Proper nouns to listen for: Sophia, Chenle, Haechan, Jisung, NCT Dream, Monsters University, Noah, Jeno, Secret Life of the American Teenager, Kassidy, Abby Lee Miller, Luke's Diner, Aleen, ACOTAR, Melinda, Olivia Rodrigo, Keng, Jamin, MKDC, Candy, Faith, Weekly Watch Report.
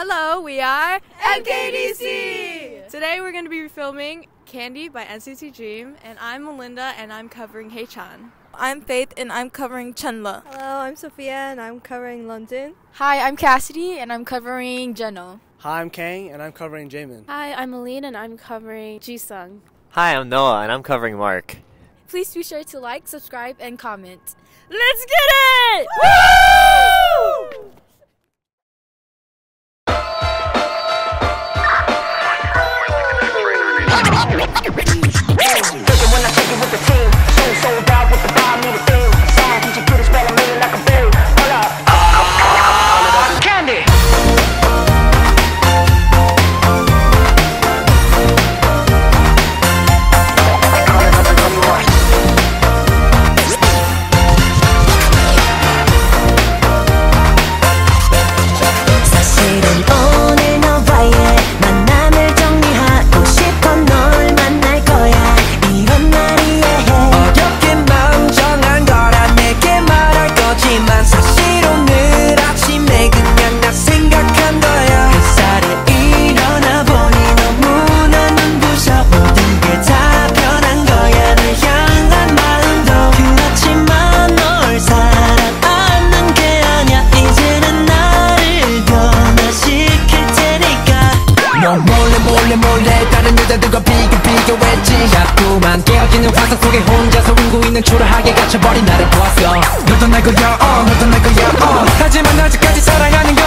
Hello, we are MKDC! Today we're going to be filming Candy by NCT Dream, and I'm Melinda and I'm covering Haechan. I'm Faith and I'm covering Chenle. Hello, I'm Sophia and I'm covering London. Hi, I'm Cassidy and I'm covering Jeno. Hi, I'm Kang and I'm covering Jamin. Hi, I'm Aline and I'm covering Jisung. Hi, I'm Noah and I'm covering Mark. Please be sure to like, subscribe, and comment. Let's get it! Woo! 자꾸만 깨어지는 환상 속에 혼자서 울고 있는 초라하게 갇혀버린 나를 보았어 너도 날 거야 너도 날 거야 하지만 아직까지 사랑하는